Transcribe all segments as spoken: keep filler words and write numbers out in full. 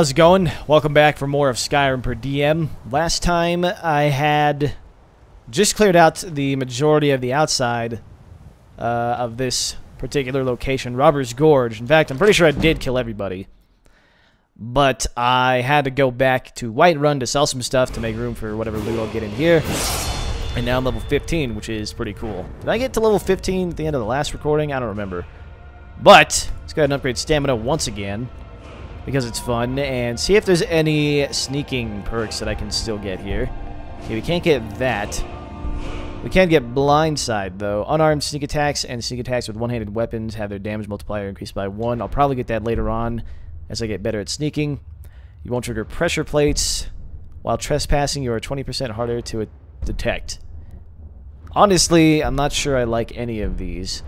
how's it going? Welcome back for more of Skyrim per D M. Last time I had just cleared out the majority of the outside uh, of this particular location, Robber's Gorge. In fact, I'm pretty sure I did kill everybody. But I had to go back to Whiterun to sell some stuff to make room for whatever loot I'll get in here. And now I'm level fifteen, which is pretty cool. Did I get to level fifteen at the end of the last recording? I don't remember. But let's go ahead and upgrade stamina once again, because it's fun, and see if there's any sneaking perks that I can still get here. Okay, we can't get that. We can get blindside, though. Unarmed sneak attacks and sneak attacks with one-handed weapons have their damage multiplier increased by one. I'll probably get that later on as I get better at sneaking. You won't trigger pressure plates. While trespassing, you are twenty percent harder to detect. Honestly, I'm not sure I like any of these.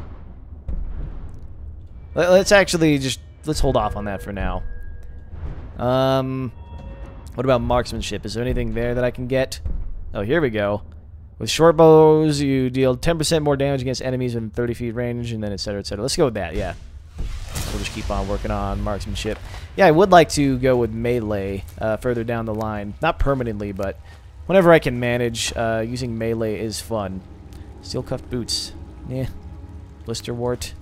Let's actually just... Let's hold off on that for now. Um, what about marksmanship? Is there anything there that I can get? Oh, here we go. With short bows, you deal ten percent more damage against enemies in thirty feet range, and then et cetera, et cetera. Let's go with that, yeah. We'll just keep on working on marksmanship. Yeah, I would like to go with melee uh, further down the line. Not permanently, but whenever I can manage, uh, using melee is fun. Steel cuffed boots. Yeah. Blister wart.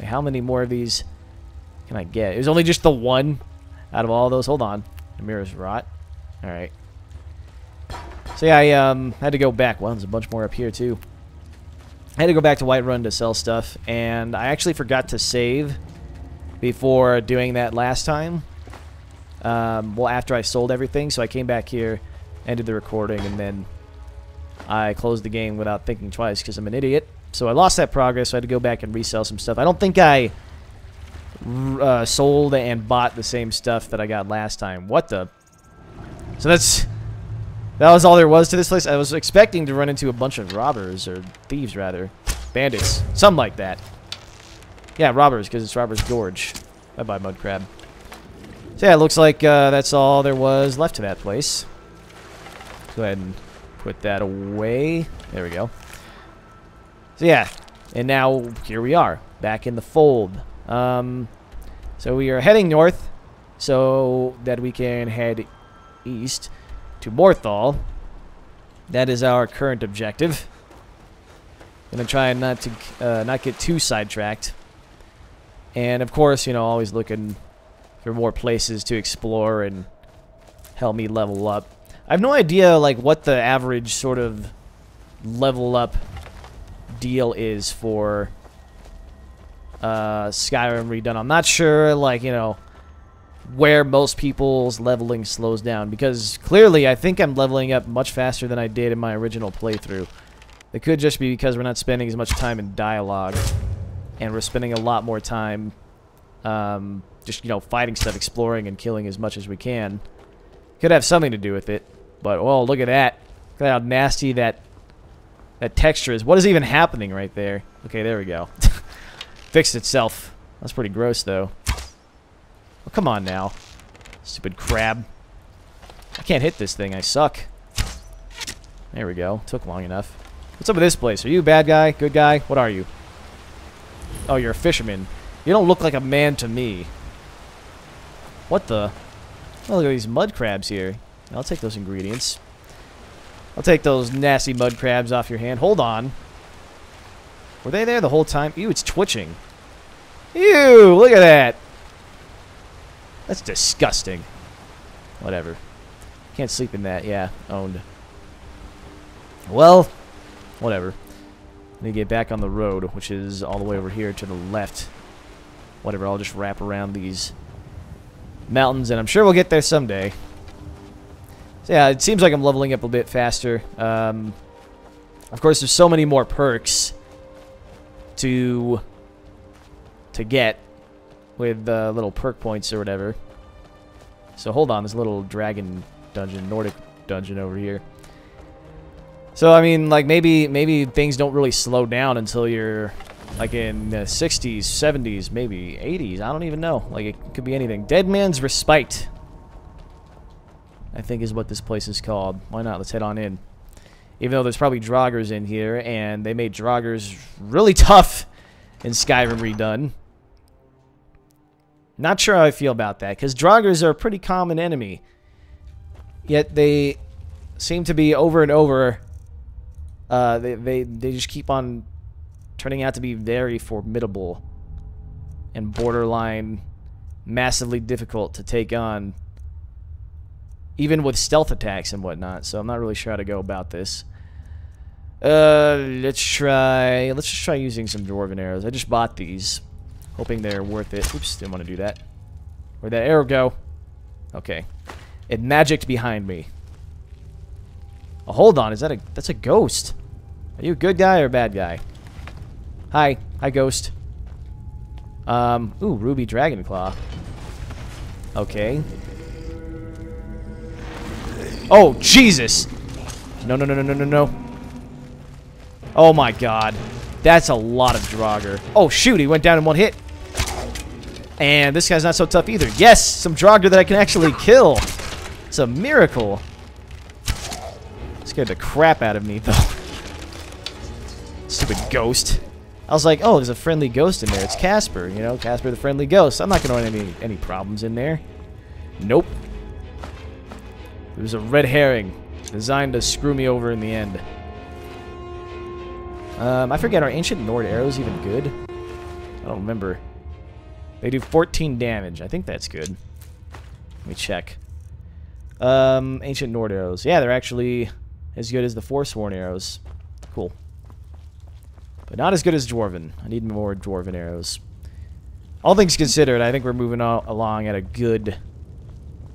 Wait, how many more of these can I get? It was only just the one out of all those. Hold on. The mirror's rot. Alright. So yeah, I um, had to go back. Well, there's a bunch more up here, too. I had to go back to Whiterun to sell stuff, and I actually forgot to save before doing that last time. Um, well, after I sold everything, so I came back here, ended the recording, and then I closed the game without thinking twice because I'm an idiot. So I lost that progress, so I had to go back and resell some stuff. I don't think I... Uh, sold and bought the same stuff that I got last time. What the? So that's... That was all there was to this place. I was expecting to run into a bunch of robbers, or thieves, rather. Bandits. Something like that. Yeah, robbers, because it's Robber's Gorge. Bye-bye, mud crab. So yeah, it looks like uh, that's all there was left to that place. Let's go ahead and put that away. There we go. So yeah, and now here we are, back in the fold. Um, so we are heading north so that we can head east to Morthal. That is our current objective. Gonna try not to uh, not get too sidetracked. And of course, you know, always looking for more places to explore and help me level up. I have no idea like what the average sort of level up deal is for Uh, Skyrim Redone. I'm not sure, like, you know, where most people's leveling slows down, because clearly I think I'm leveling up much faster than I did in my original playthrough. It could just be because we're not spending as much time in dialogue, and we're spending a lot more time um, just, you know, fighting stuff, exploring, and killing as much as we can. Could have something to do with it, but, oh, look at that. Look at how nasty that, that texture is. What is even happening right there? Okay, there we go. Fixed itself. That's pretty gross, though. Well, come on now. Stupid crab. I can't hit this thing. I suck. There we go. Took long enough. What's up with this place? Are you a bad guy? Good guy? What are you? Oh, you're a fisherman. You don't look like a man to me. What the? Oh, look at these mud crabs here. I'll take those ingredients. I'll take those nasty mud crabs off your hand. Hold on. Were they there the whole time? Ew, it's twitching. Ew, look at that. That's disgusting. Whatever. Can't sleep in that. Yeah, owned. Well, whatever. Let me get back on the road, which is all the way over here to the left. Whatever, I'll just wrap around these mountains, and I'm sure we'll get there someday. So yeah, it seems like I'm leveling up a bit faster. Um, of course, there's so many more perks to to get with the uh, little perk points or whatever. So hold on, this little dragon dungeon, Nordic dungeon over here. So I mean, like, maybe maybe things don't really slow down until you're like in the sixties, seventies, maybe eighties. I don't even know. Like, it could be anything. Dead Man's Respite, I think, is what this place is called. Why not? Let's head on in. Even though there's probably Draugrs in here, and they made Draugrs really tough in Skyrim Redone. Not sure how I feel about that, because Draugrs are a pretty common enemy. Yet they seem to be over and over. Uh, they, they, they just keep on turning out to be very formidable and borderline massively difficult to take on, even with stealth attacks and whatnot. So I'm not really sure how to go about this. Uh, let's try... Let's just try using some Dwarven arrows. I just bought these, hoping they're worth it. Oops, didn't want to do that. Where'd that arrow go? Okay. It magicked behind me. Oh, hold on. Is that a... That's a ghost. Are you a good guy or a bad guy? Hi. Hi, ghost. Um, ooh, Ruby Dragon Claw. Okay. Oh, Jesus! No, no, no, no, no, no, no. Oh my god. That's a lot of Draugr. Oh shoot, he went down in one hit. And this guy's not so tough either. Yes, some Draugr that I can actually kill. It's a miracle. Scared the crap out of me though. Stupid ghost. I was like, oh, there's a friendly ghost in there. It's Casper, you know, Casper the friendly ghost. I'm not gonna run any any problems in there. Nope. It was a red herring designed to screw me over in the end. Um, I forget, are Ancient Nord arrows even good? I don't remember. They do fourteen damage. I think that's good. Let me check. Um, Ancient Nord arrows. Yeah, they're actually as good as the Forsworn arrows. Cool. But not as good as Dwarven. I need more Dwarven arrows. All things considered, I think we're moving all along at a good,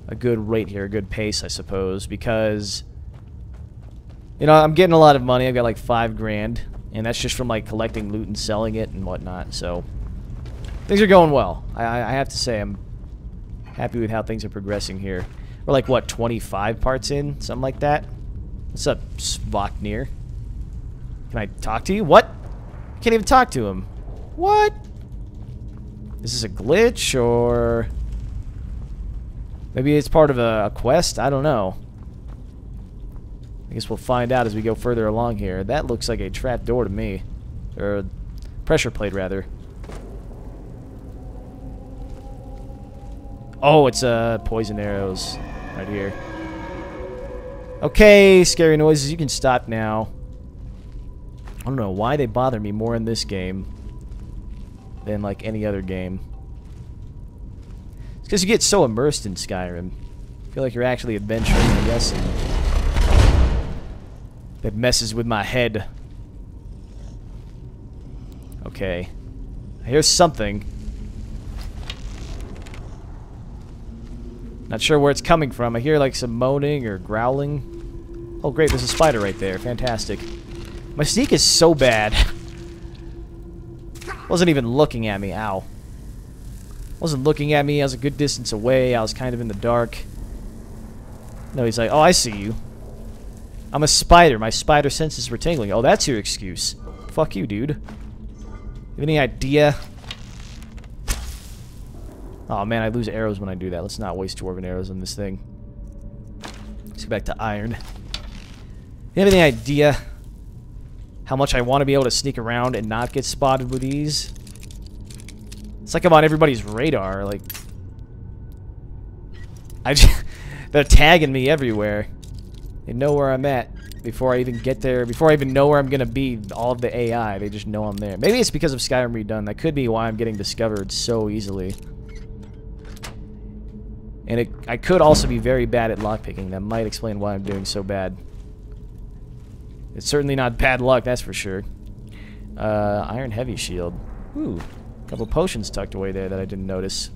a good rate here, a good pace, I suppose, because, you know, I'm getting a lot of money. I've got like five grand. And that's just from, like, collecting loot and selling it and whatnot, so... Things are going well. I, I have to say I'm happy with how things are progressing here. We're, like, what, twenty-five parts in? Something like that? What's up, Svoknir? Can I talk to you? What? I can't even talk to him. What? Is this a glitch, or... Maybe it's part of a, a quest? I don't know. I guess we'll find out as we go further along here. That looks like a trap door to me. Or a pressure plate, rather. Oh, it's uh, poison arrows right here. Okay, scary noises. You can stop now. I don't know why they bother me more in this game than like any other game. It's because you get so immersed in Skyrim. I feel like you're actually adventuring, I guess. That messes with my head. Okay. I hear something. Not sure where it's coming from. I hear like some moaning or growling. Oh great, there's a spider right there. Fantastic. My sneak is so bad. Wasn't even looking at me. Ow. Wasn't looking at me. I was a good distance away. I was kind of in the dark. No, he's like, oh, I see you. I'm a spider. My spider senses were tingling. Oh, that's your excuse. Fuck you, dude. You have any idea? Oh, man, I lose arrows when I do that. Let's not waste Dwarven arrows on this thing. Let's go back to iron. You have any idea how much I want to be able to sneak around and not get spotted with ease? It's like I'm on everybody's radar. Like, I just, they're tagging me everywhere. They know where I'm at before I even get there, before I even know where I'm going to be. All of the A I, they just know I'm there. Maybe it's because of Skyrim Redone. That could be why I'm getting discovered so easily. And it, I could also be very bad at lockpicking. That might explain why I'm doing so bad. It's certainly not bad luck, that's for sure. Uh, Iron Heavy Shield. Ooh, a couple potions tucked away there that I didn't notice.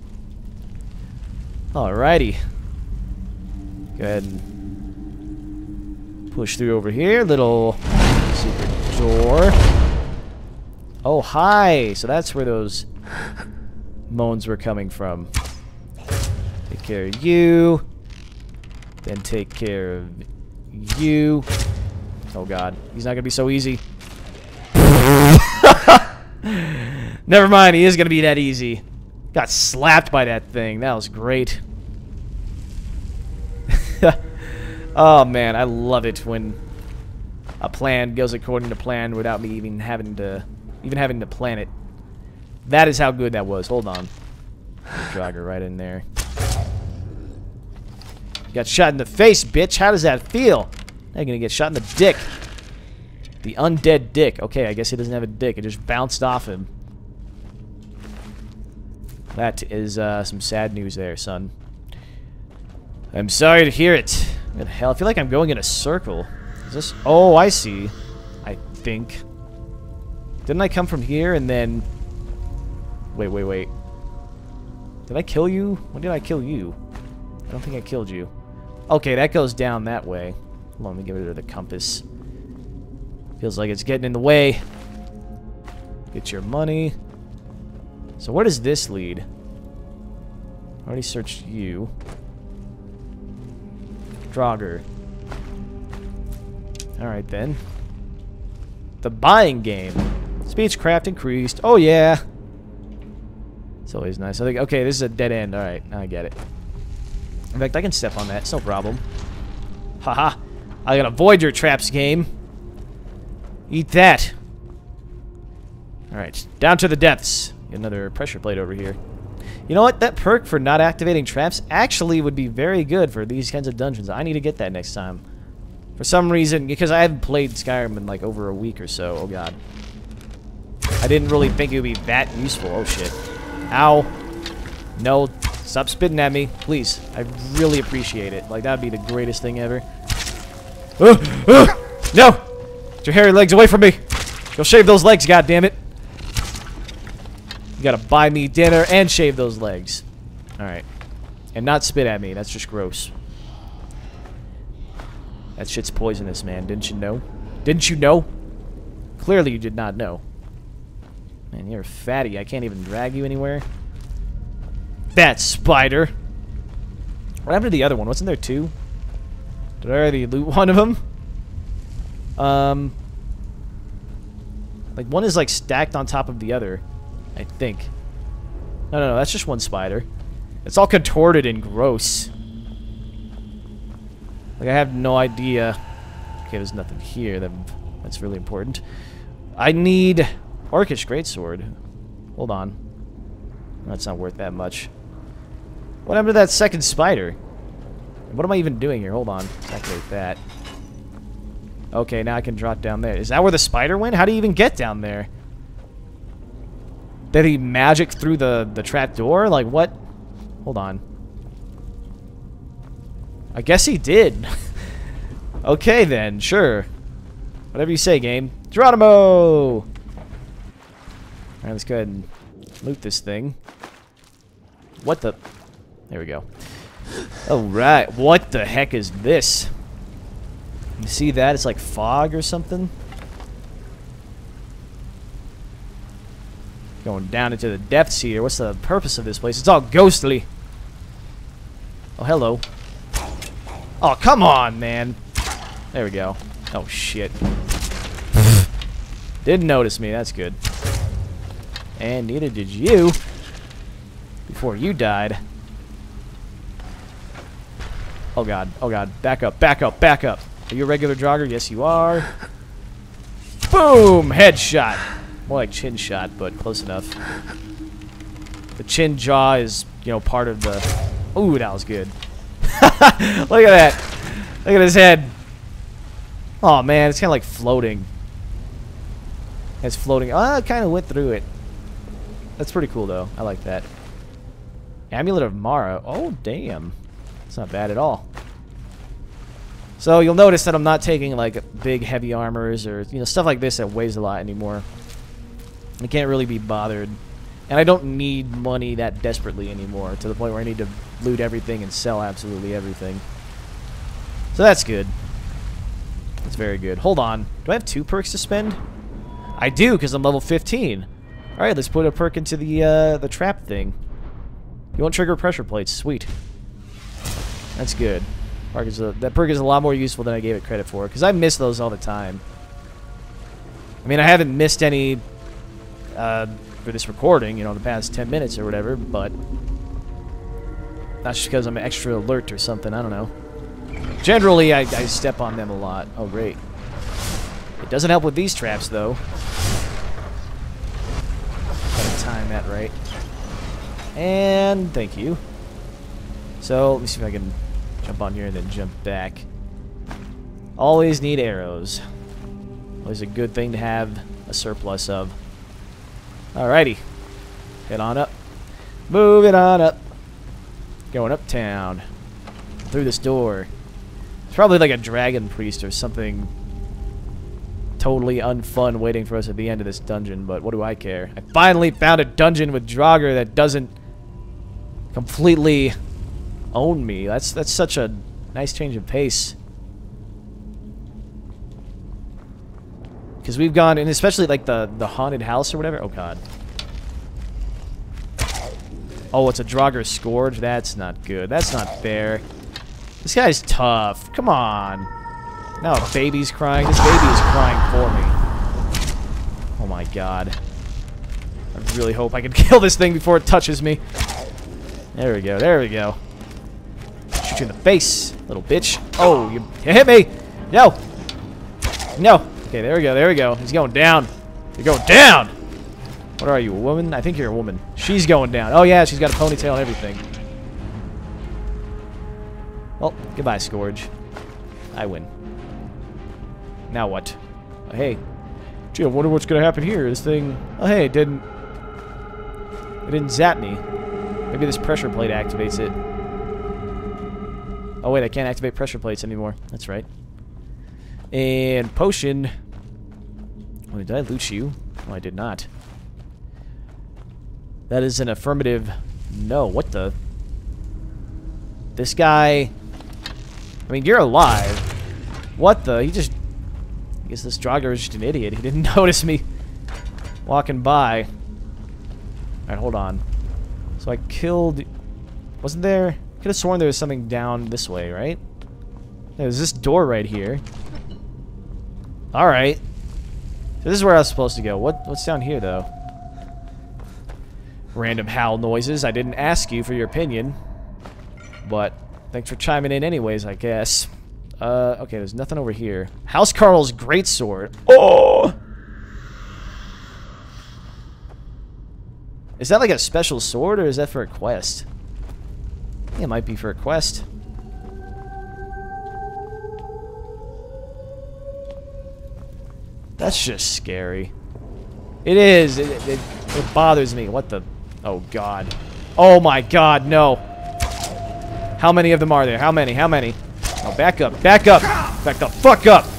Alrighty. Go ahead and push through over here. Little secret door. Oh, hi! So that's where those moans were coming from. Take care of you. Then take care of you. Oh, God. He's not going to be so easy. Never mind. He is going to be that easy. Got slapped by that thing. That was great. Oh man, I love it when a plan goes according to plan without me even having to even having to plan it. That is how good that was. Hold on. Draugr right in there. Got shot in the face, bitch. How does that feel? Now you're gonna get shot in the dick. The undead dick. Okay, I guess he doesn't have a dick. It just bounced off him. That is uh, some sad news there, son. I'm sorry to hear it. What the hell? I feel like I'm going in a circle. Is this? Oh, I see. I think. Didn't I come from here and then... Wait, wait, wait. Did I kill you? When did I kill you? I don't think I killed you. Okay, that goes down that way. Hold on, let me get rid of the compass. Feels like it's getting in the way. Get your money. So where does this lead? I already searched you. Draugr. Alright then. The buying game. Speechcraft increased. Oh yeah. It's always nice. I think, okay, this is a dead end. Alright, now I get it. In fact, I can step on that. It's no problem. Haha. I gotta avoid your traps, game. Eat that. Alright, down to the depths. Get another pressure plate over here. You know what? That perk for not activating traps actually would be very good for these kinds of dungeons. I need to get that next time. For some reason, because I haven't played Skyrim in like over a week or so. Oh god. I didn't really think it would be that useful. Oh shit. Ow. No. Stop spitting at me. Please. I really appreciate it. Like, that would be the greatest thing ever. Uh, uh, no! Get your hairy legs away from me! Go shave those legs, goddammit! You gotta buy me dinner and shave those legs. Alright. And not spit at me. That's just gross. That shit's poisonous, man. Didn't you know? Didn't you know? Clearly you did not know. Man, you're a fatty. I can't even drag you anywhere. That spider! What happened to the other one? Wasn't there two? Did I already loot one of them? Um... Like, one is, like, stacked on top of the other, I think. No, no, no, that's just one spider. It's all contorted and gross. Like, I have no idea... Okay, there's nothing here that, that's really important. I need... Orcish Greatsword. Hold on. That's not worth that much. What happened to that second spider? What am I even doing here? Hold on. Activate that. Okay, now I can drop down there. Is that where the spider went? How do you even get down there? Did he magic through the, the trap door? Like, what? Hold on. I guess he did. Okay, then. Sure. Whatever you say, game. Geronimo! Alright, let's go ahead and loot this thing. What the... There we go. Alright, what the heck is this? You see that? It's like fog or something. Going down into the depths here. What's the purpose of this place? It's all ghostly. Oh, hello. Oh, come on, man. There we go. Oh, shit. Didn't notice me. That's good. And neither did you before you died. Oh god, oh god, back up, back up, back up. Are you a regular Draugr? Yes, you are. Boom! Headshot. More like chin shot, but close enough. The chin jaw is, you know, part of the... Ooh, that was good. Look at that. Look at his head. Oh man, it's kind of like floating. It's floating. Oh, it kind of went through it. That's pretty cool, though. I like that. Amulet of Mara. Oh, damn. It's not bad at all. So you'll notice that I'm not taking, like, big heavy armors or, you know, stuff like this that weighs a lot anymore. I can't really be bothered. And I don't need money that desperately anymore to the point where I need to loot everything and sell absolutely everything. So that's good. That's very good. Hold on. Do I have two perks to spend? I do, because I'm level fifteen. Alright, let's put a perk into the uh, the trap thing. You won't trigger pressure plates. Sweet. That's good. Perk is a, that perk is a lot more useful than I gave it credit for, because I miss those all the time. I mean, I haven't missed any uh, for this recording, you know, the past ten minutes or whatever, but that's just because I'm extra alert or something. I don't know. Generally, I, I step on them a lot. Oh, great. It doesn't help with these traps, though. Time that right. And thank you. So, let me see if I can jump on here and then jump back. Always need arrows. Always a good thing to have a surplus of. Alrighty. Head on up. Move it on up. Going uptown. Through this door. It's probably like a dragon priest or something totally unfun waiting for us at the end of this dungeon, but what do I care? I finally found a dungeon with Draugr that doesn't completely own me. That's that's such a nice change of pace. Because we've gone, and especially like the, the haunted house or whatever. Oh, God. Oh, it's a Draugr's Scourge? That's not good. That's not fair. This guy's tough. Come on. Now a baby's crying. This baby is crying for me. Oh, my God. I really hope I can kill this thing before it touches me. There we go. There we go. Shoot you in the face, little bitch. Oh, you, you hit me. No. No. Okay, there we go, there we go. He's going down. You're going down! What are you, a woman? I think you're a woman. She's going down. Oh, yeah, she's got a ponytail and everything. Well, goodbye, Scourge. I win. Now what? Oh, hey. Gee, I wonder what's going to happen here. This thing... Oh, hey, it didn't... It didn't zap me. Maybe this pressure plate activates it. Oh, wait, I can't activate pressure plates anymore. That's right. And potion. Wait, did I loot you? Oh, I did not. That is an affirmative no. What the? This guy... I mean, you're alive. What the? He just... I guess this Draugr is just an idiot. He didn't notice me walking by. Alright, hold on. So I killed... Wasn't there... I could have sworn there was something down this way, right? There's this door right here. Alright. So this is where I was supposed to go. What what's down here though? Random howl noises. I didn't ask you for your opinion. But thanks for chiming in anyways, I guess. Uh okay, there's nothing over here. House Carl's greatsword. Oh. Is that like a special sword or is that for a quest? I think it might be for a quest. That's just scary. It is. It, it, it bothers me. What the? Oh, God. Oh, my God. No. How many of them are there? How many? How many? Oh, back up. Back up. Back the fuck up.